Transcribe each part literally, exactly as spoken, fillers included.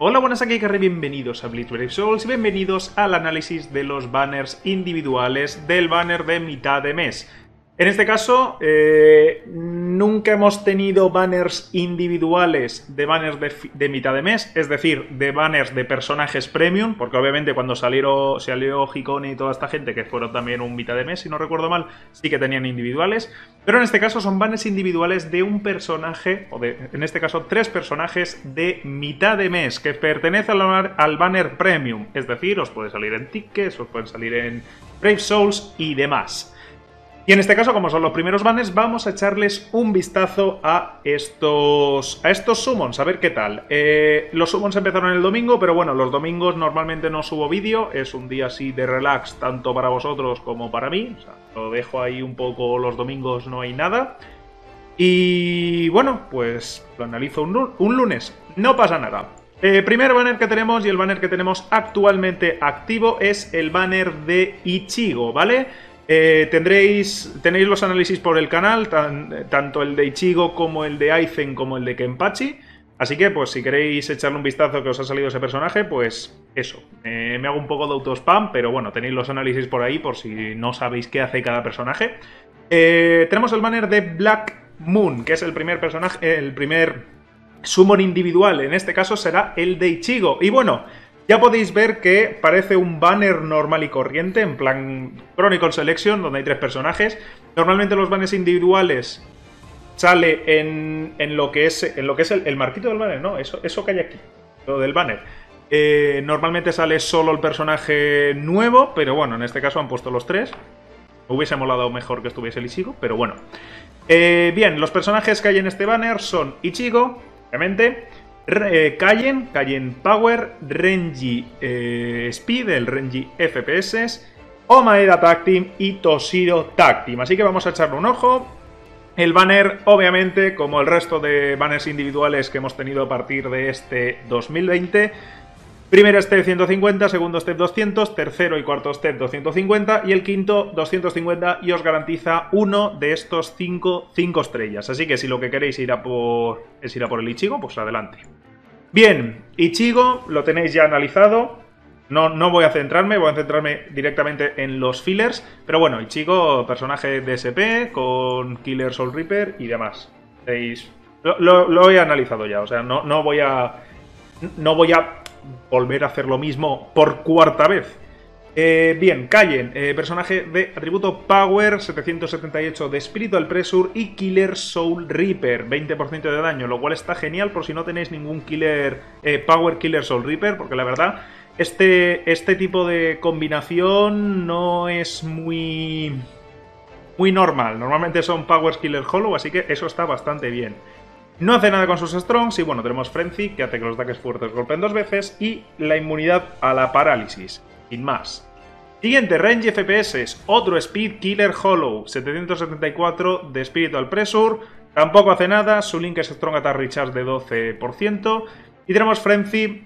Hola, buenas, aquí Carrie, bienvenidos a Bleach Brave Souls y bienvenidos al análisis de los banners individuales del banner de mitad de mes. En este caso, eh, nunca hemos tenido banners individuales de banners de, de mitad de mes, es decir, de banners de personajes premium, porque obviamente cuando salieron, salió Hikone y toda esta gente, que fueron también un mitad de mes, si no recuerdo mal, sí que tenían individuales, pero en este caso son banners individuales de un personaje, o de, en este caso tres personajes de mitad de mes, que pertenecen al, al banner premium, es decir, os puede salir en tickets, os pueden salir en Brave Souls y demás. Y en este caso, como son los primeros banners, vamos a echarles un vistazo a estos a estos summons, a ver qué tal. Eh, los summons empezaron el domingo, pero bueno, los domingos normalmente no subo vídeo, es un día así de relax tanto para vosotros como para mí. O sea, lo dejo ahí un poco, los domingos no hay nada. Y bueno, pues lo analizo un, un lunes, no pasa nada. El eh, primer banner que tenemos y el banner que tenemos actualmente activo es el banner de Ichigo, ¿vale? Eh, tendréis tenéis los análisis por el canal, tan, tanto el de Ichigo como el de Aizen como el de Kenpachi, así que pues si queréis echarle un vistazo que os ha salido ese personaje, pues eso, eh, me hago un poco de autospam, pero bueno, tenéis los análisis por ahí por si no sabéis qué hace cada personaje. Eh, tenemos el banner de Black Moon, que es el primer personaje, el primer summon individual, en este caso será el de Ichigo, y bueno, ya podéis ver que parece un banner normal y corriente, en plan Chronicle Selection, donde hay tres personajes. Normalmente los banners individuales sale en, en lo que es, en lo que es el, el marquito del banner, ¿no? Eso, eso que hay aquí, lo del banner. Eh, normalmente sale solo el personaje nuevo, pero bueno, en este caso han puesto los tres. Hubiese molado mejor que estuviese el Ichigo, pero bueno. Eh, bien, los personajes que hay en este banner son Ichigo, obviamente. Eh, Kaien, Kaien Power, Renji eh, Speed, el Renji F P S, Omaeda Tag Team y Toshiro Tag Team. Así que vamos a echarle un ojo. El banner, obviamente, como el resto de banners individuales que hemos tenido a partir de este dos mil veinte, primer step ciento cincuenta, segundo step doscientos, tercero y cuarto step doscientos cincuenta y el quinto doscientos cincuenta, y os garantiza uno de estos cinco, cinco estrellas. Así que si lo que queréis ir a por, es ir a por el Ichigo, pues adelante. Bien, Ichigo lo tenéis ya analizado. No, no voy a centrarme, voy a centrarme directamente en los fillers. Pero bueno, Ichigo, personaje D S P con Killer Soul Reaper y demás. Lo, lo, lo he analizado ya, o sea, no, no voy a... No voy a volver a hacer lo mismo por cuarta vez. Eh, bien, Kaien, eh, personaje de atributo Power, setecientos setenta y ocho de Spiritual Pressure y Killer Soul Reaper, veinte por ciento de daño, lo cual está genial por si no tenéis ningún Killer eh, Power Killer Soul Reaper, porque la verdad, este, este tipo de combinación no es muy, muy normal. Normalmente son Powers Killer Hollow, así que eso está bastante bien. No hace nada con sus Strongs y bueno, tenemos Frenzy, que hace que los ataques fuertes golpeen dos veces, y la inmunidad a la parálisis, sin más. Siguiente, Range F P S, otro Speed Killer Hollow, setecientos setenta y cuatro de Spiritual Pressure, tampoco hace nada, su Link es Strong Attack Recharge de doce por ciento, y tenemos Frenzy,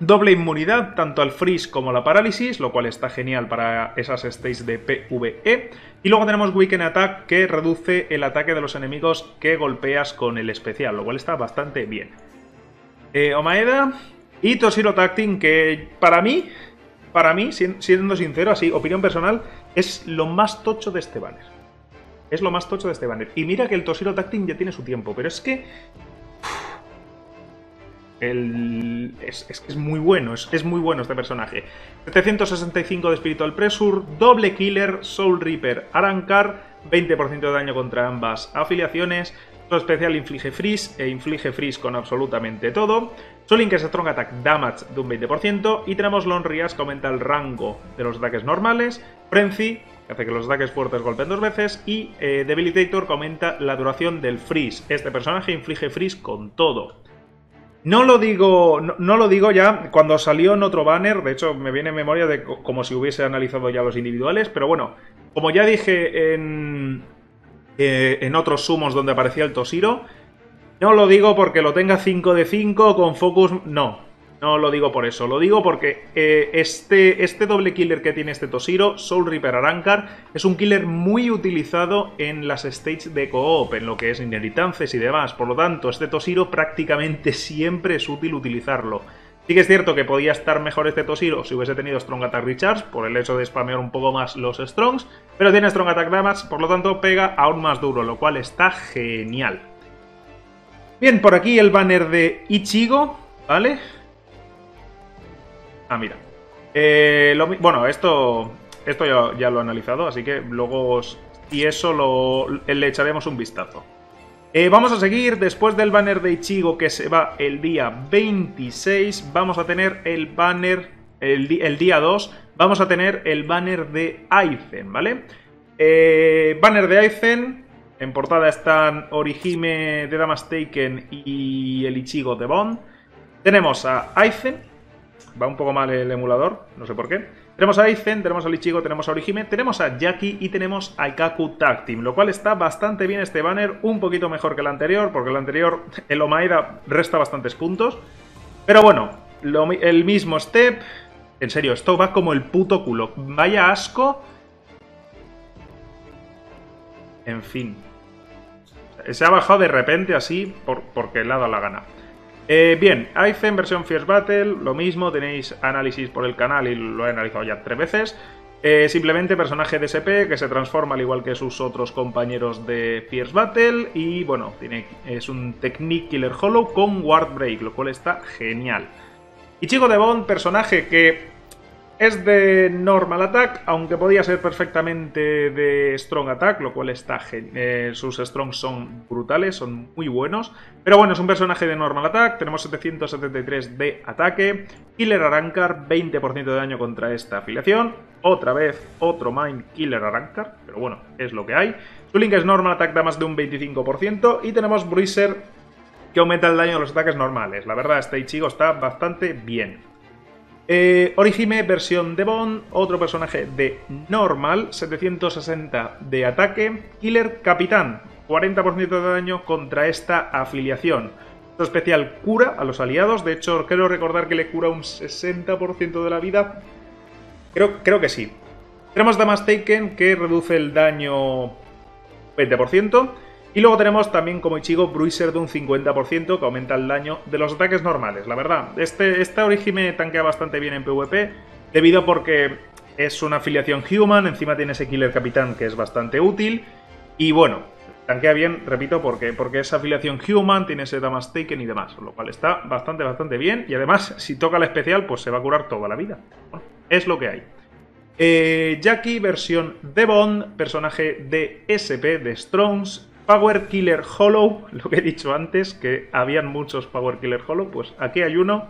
doble inmunidad, tanto al Freeze como a la parálisis, lo cual está genial para esas stages de PvE, y luego tenemos Weaken Attack, que reduce el ataque de los enemigos que golpeas con el especial, lo cual está bastante bien. Eh, Omaeda y Toshiro Tag Team, que para mí, para mí, siendo sincero, así, opinión personal, es lo más tocho de este banner. Es lo más tocho de este banner. Y mira que el Toshiro Tag Team ya tiene su tiempo, pero es que... El... Es, es, es muy bueno, es, es muy bueno este personaje. setecientos sesenta y cinco de Spiritual Pressure, doble Killer, Soul Reaper, Arankar, veinte por ciento de daño contra ambas afiliaciones. Su especial inflige freeze e inflige freeze con absolutamente todo. Su Link es Strong Attack Damage de un veinte por ciento. Y tenemos Lonrias, que aumenta el rango de los ataques normales. Frenzy, que hace que los ataques fuertes golpeen dos veces. Y eh, Debilitator, que aumenta la duración del freeze. Este personaje inflige freeze con todo. No lo digo, no, no lo digo ya cuando salió en otro banner, de hecho me viene en memoria de como si hubiese analizado ya los individuales, pero bueno, como ya dije en, eh, en otros summons donde aparecía el Toshiro, no lo digo porque lo tenga cinco de cinco con focus, no, no lo digo por eso, lo digo porque eh, este, este doble killer que tiene este Toshiro, Soul Reaper Arankar, es un killer muy utilizado en las stages de co-op, en lo que es inheritances y demás, por lo tanto este Toshiro prácticamente siempre es útil utilizarlo. Sí que es cierto que podía estar mejor este Toshiro si hubiese tenido Strong Attack Recharge, por el hecho de spamear un poco más los Strongs, pero tiene Strong Attack Damage, por lo tanto pega aún más duro, lo cual está genial. Bien, por aquí el banner de Ichigo, ¿vale? Ah, mira. Eh, lo, bueno, esto, esto ya, ya lo he analizado, así que luego, si eso, lo, le echaremos un vistazo. Eh, vamos a seguir, después del banner de Ichigo que se va el día veintiséis, vamos a tener el banner, el, el día dos, vamos a tener el banner de Aizen, ¿vale? Eh, banner de Aizen, en portada están Orihime de Damas Taken y el Ichigo de Bond. Tenemos a Aizen, va un poco mal el emulador, no sé por qué. Tenemos a Aizen, tenemos al Ichigo, tenemos a Orihime, tenemos a Jackie y tenemos a Ikaku Tag Team, lo cual está bastante bien este banner, un poquito mejor que el anterior, porque el anterior, el Omaeda, resta bastantes puntos. Pero bueno, lo, el mismo step, en serio, esto va como el puto culo, vaya asco. En fin, se ha bajado de repente así por, porque le ha dado la gana. Eh, bien, Aizen versión Fierce Battle, lo mismo, tenéis análisis por el canal y lo he analizado ya tres veces. Eh, simplemente personaje D S P que se transforma al igual que sus otros compañeros de Fierce Battle y bueno, tiene, es un Technique Killer Hollow con Ward Break, lo cual está genial. Ichigo de Bond, personaje que es de Normal Attack, aunque podía ser perfectamente de Strong Attack, lo cual está genial. Eh, sus Strongs son brutales, son muy buenos. Pero bueno, es un personaje de Normal Attack, tenemos setecientos setenta y tres de ataque. Killer Arrancar, veinte por ciento de daño contra esta afiliación. Otra vez, otro Mind Killer Arrancar, pero bueno, es lo que hay. Su Link es Normal Attack, da más de un veinticinco por ciento. Y tenemos Bruiser, que aumenta el daño de los ataques normales. La verdad, este Ichigo está bastante bien. Eh, Orihime, versión de Bond, otro personaje de normal, setecientos sesenta de ataque. Killer Capitán, cuarenta por ciento de daño contra esta afiliación. Esto especial cura a los aliados, de hecho quiero recordar que le cura un sesenta por ciento de la vida. Creo, creo que sí. Tenemos Damas Taken, que reduce el daño veinte por ciento. Y luego tenemos también como Ichigo Bruiser de un cincuenta por ciento que aumenta el daño de los ataques normales. La verdad, este, este Orihime tanquea bastante bien en PvP debido porque es una afiliación human, encima tiene ese Killer Capitán que es bastante útil. Y bueno, tanquea bien, repito, porque, porque es afiliación human, tiene ese Damas Taken y demás, lo cual está bastante, bastante bien. Y además, si toca la especial, pues se va a curar toda la vida. Bueno, es lo que hay. Eh, Jackie, versión de Bond, personaje de S P, de Strongs. Power Killer Hollow, lo que he dicho antes, que habían muchos Power Killer Hollow, pues aquí hay uno.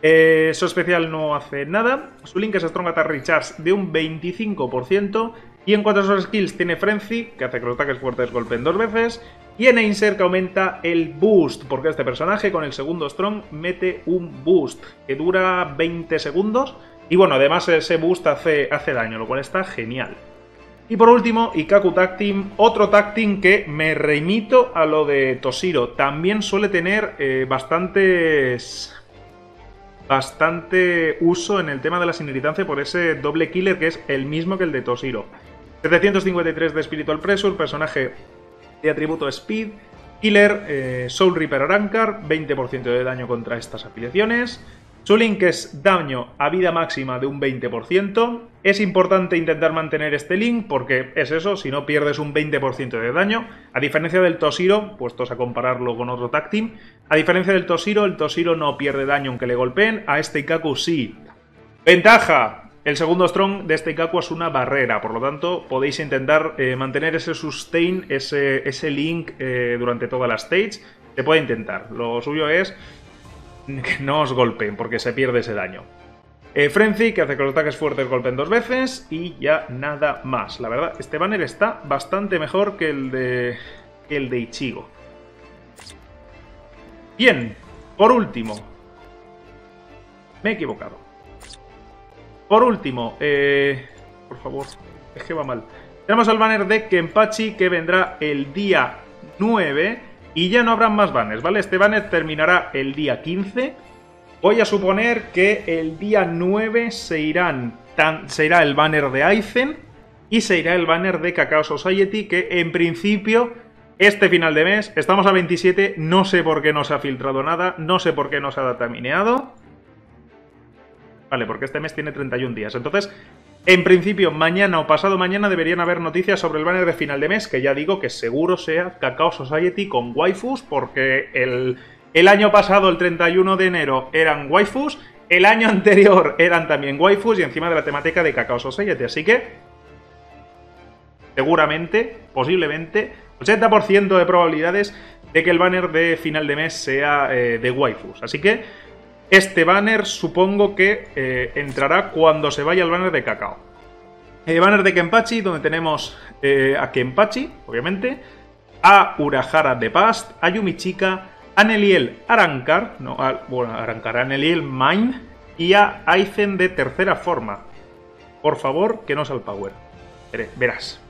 Eh, su especial no hace nada. Su Link es Strong Attack Recharge de un veinticinco por ciento. Y en cuanto a sus skills tiene Frenzy, que hace que los ataques fuertes golpeen dos veces. Y en Einser, que aumenta el Boost, porque este personaje con el segundo Strong mete un Boost, que dura veinte segundos. Y bueno, además ese Boost hace, hace daño, lo cual está genial. Y por último, Ikaku Tag Team, otro Tag Team que me remito a lo de Toshiro. También suele tener eh, bastantes, bastante uso en el tema de la sinergitancia por ese doble killer que es el mismo que el de Toshiro. setecientos cincuenta y tres de Spiritual Pressure, personaje de atributo Speed, Killer, eh, Soul Reaper Arrancar, veinte por ciento de daño contra estas afiliaciones. Su Link es daño a vida máxima de un veinte por ciento. Es importante intentar mantener este Link porque es eso, si no pierdes un veinte por ciento de daño. A diferencia del Toshiro, puestos a compararlo con otro Tag Team, a diferencia del Toshiro, el Toshiro no pierde daño aunque le golpeen, a este Ikaku sí. ¡Ventaja! El segundo Strong de este Ikaku es una barrera, por lo tanto podéis intentar eh, mantener ese sustain, ese, ese Link eh, durante toda la stage. Se puede intentar, lo suyo es que no os golpeen, porque se pierde ese daño. Eh, Frenzy, que hace que los ataques fuertes golpeen dos veces. Y ya nada más. La verdad, este banner está bastante mejor que el de, que el de Ichigo. Bien, por último. Me he equivocado. Por último, eh, por favor, es que va mal. Tenemos el banner de Kenpachi, que vendrá el día nueve... Y ya no habrán más banners, ¿vale? Este banner terminará el día quince. Voy a suponer que el día nueve se, irán tan, se irá el banner de Aizen y se irá el banner de Kakao Society, que en principio, este final de mes, estamos a veintisiete, no sé por qué no se ha filtrado nada, no sé por qué no se ha datamineado. Vale, porque este mes tiene treinta y un días. Entonces, en principio, mañana o pasado mañana deberían haber noticias sobre el banner de final de mes, que ya digo que seguro sea Kakao Society con waifus, porque el, el año pasado, el treinta y uno de enero, eran waifus, el año anterior eran también waifus y encima de la temática de Kakao Society. Así que seguramente, posiblemente, ochenta por ciento de probabilidades de que el banner de final de mes sea eh, de waifus. Así que este banner supongo que eh, entrará cuando se vaya el banner de Kakao. El banner de Kenpachi, donde tenemos eh, a Kenpachi, obviamente, a Urahara de Past, a Yumichika, a Neliel Arankar, no, a, bueno, Arankar, a Neliel Mime y a Aizen de tercera forma. Por favor, que no sea el power. Verás.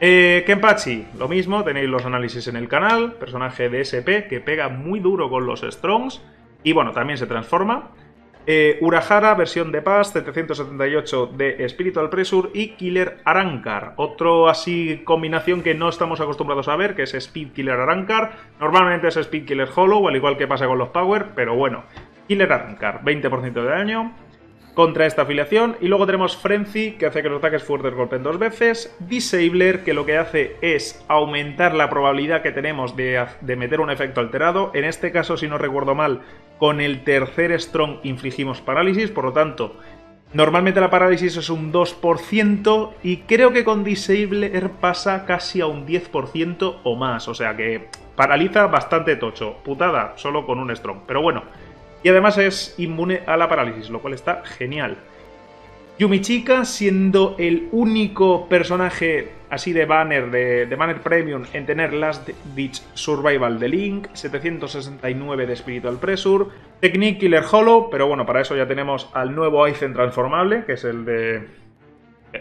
Eh, Kenpachi, lo mismo, tenéis los análisis en el canal, personaje de S P que pega muy duro con los Strongs y bueno, también se transforma. Eh, Urahara, versión de Paz, setecientos setenta y ocho de Spiritual Pressure y Killer Arankar, otro así combinación que no estamos acostumbrados a ver, que es Speed Killer Arankar, normalmente es Speed Killer Hollow, al igual que pasa con los Power, pero bueno, Killer Arankar, veinte por ciento de daño contra esta afiliación. Y luego tenemos Frenzy, que hace que los ataques fuertes golpeen dos veces. Disabler, que lo que hace es aumentar la probabilidad que tenemos de, de meter un efecto alterado. En este caso, si no recuerdo mal, con el tercer Strong infligimos parálisis. Por lo tanto, normalmente la parálisis es un dos por ciento y creo que con Disabler pasa casi a un diez por ciento o más. O sea que paraliza bastante tocho. Putada, solo con un Strong. Pero bueno. Y además es inmune a la parálisis, lo cual está genial. Yumichika, siendo el único personaje así de banner, de, de banner premium, en tener Last Ditch Survival de Link, setecientos sesenta y nueve de Spiritual Pressure, Technique Killer Hollow, pero bueno, para eso ya tenemos al nuevo Aizen transformable, que es el de...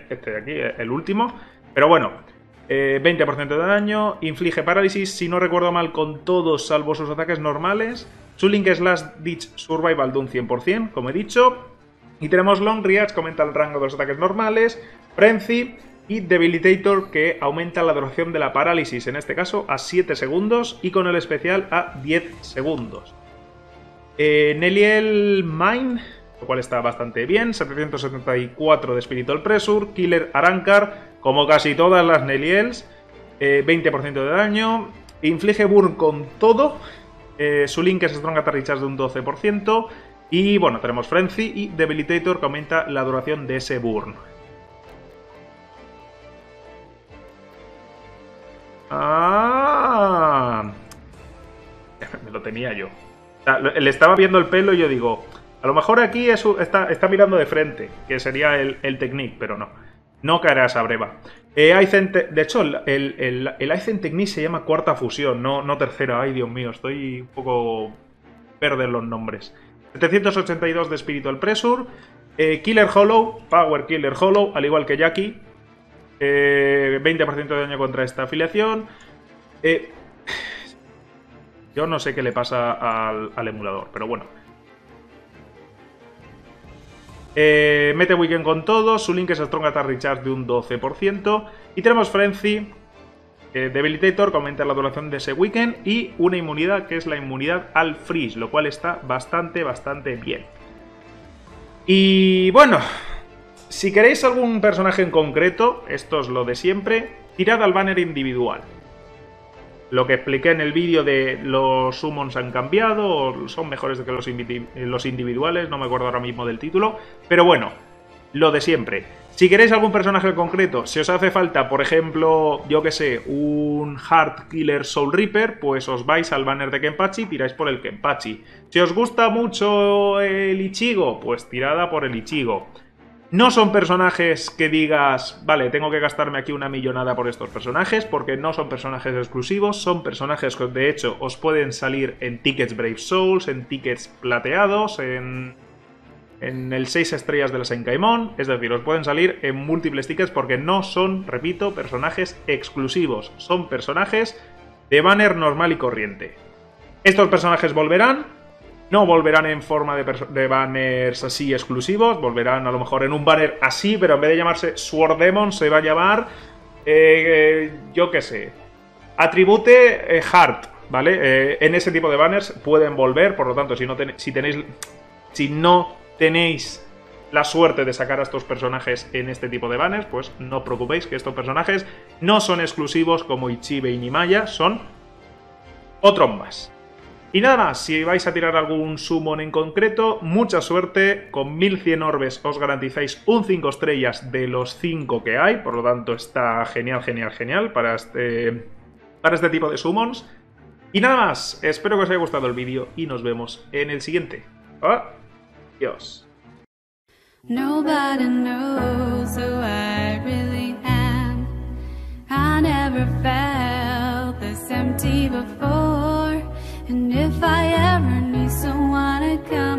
este de aquí, el último, pero bueno, eh, veinte por ciento de daño, inflige parálisis, si no recuerdo mal, con todos salvo sus ataques normales. Su Link es Last Ditch Survival de un cien por cien, como he dicho. Y tenemos Long Reach, que aumenta el rango de los ataques normales. Frenzy y Debilitator, que aumenta la duración de la parálisis, en este caso a siete segundos y con el especial a diez segundos. Eh, Neliel Mine, lo cual está bastante bien. setecientos setenta y cuatro de Spiritual Pressure. Killer Arankar, como casi todas las Neliels, eh, veinte por ciento de daño. Inflige burn con todo. Eh, su Link es Strong Attack Recharge de un doce por ciento. Y bueno, tenemos Frenzy y Debilitator, que aumenta la duración de ese burn. ¡Ah! Me lo tenía yo. O sea, le estaba viendo el pelo y yo digo, a lo mejor aquí es, está, está mirando de frente, que sería el, el Technique, pero no. No caerá esa breva. Eh, Aizen, de hecho, el, el, el Aizen Technique se llama cuarta fusión, no, no tercera. Ay, Dios mío, estoy un poco perder los nombres. setecientos ochenta y dos de Spiritual Pressure. Eh, Killer Hollow, Power Killer Hollow, al igual que Jackie. Eh, veinte por ciento de daño contra esta afiliación. Eh, yo no sé qué le pasa al, al emulador, pero bueno. Eh, mete Weekend con todo, su Link es Strong Attack Recharge de un doce por ciento. Y tenemos Frenzy, eh, Debilitator, que aumenta la duración de ese Weekend. Y una inmunidad, que es la inmunidad al Freeze, lo cual está bastante, bastante bien. Y bueno, si queréis algún personaje en concreto, esto es lo de siempre, tirad al banner individual. Lo que expliqué en el vídeo de los summons han cambiado, o son mejores que los, los individuales, no me acuerdo ahora mismo del título. Pero bueno, lo de siempre. Si queréis algún personaje en concreto, si os hace falta, por ejemplo, yo que sé, un Heart Killer Soul Reaper, pues os vais al banner de Kenpachi y tiráis por el Kenpachi. Si os gusta mucho el Ichigo, pues tirada por el Ichigo. No son personajes que digas, vale, tengo que gastarme aquí una millonada por estos personajes, porque no son personajes exclusivos, son personajes que de hecho os pueden salir en tickets Brave Souls, en tickets plateados, en, en el seis estrellas de la Senkaimon, es decir, os pueden salir en múltiples tickets porque no son, repito, personajes exclusivos, son personajes de banner normal y corriente. Estos personajes volverán. No volverán en forma de, de banners así exclusivos, volverán a lo mejor en un banner así, pero en vez de llamarse Sword Demon se va a llamar, eh, yo qué sé, Atribute eh, Heart, ¿vale? Eh, en ese tipo de banners pueden volver, por lo tanto, si no, ten si tenéis, si no tenéis la suerte de sacar a estos personajes en este tipo de banners, pues no os preocupéis que estos personajes no son exclusivos como Ichibe y Nimaya, son otros más. Y nada más, si vais a tirar algún summon en concreto, mucha suerte, con mil cien orbes os garantizáis un cinco estrellas de los cinco que hay, por lo tanto está genial, genial, genial para este, para este tipo de summons. Y nada más, espero que os haya gustado el vídeo y nos vemos en el siguiente. Adiós. Nobody knows who I really am. I never felt this empty before. And if I ever need someone to come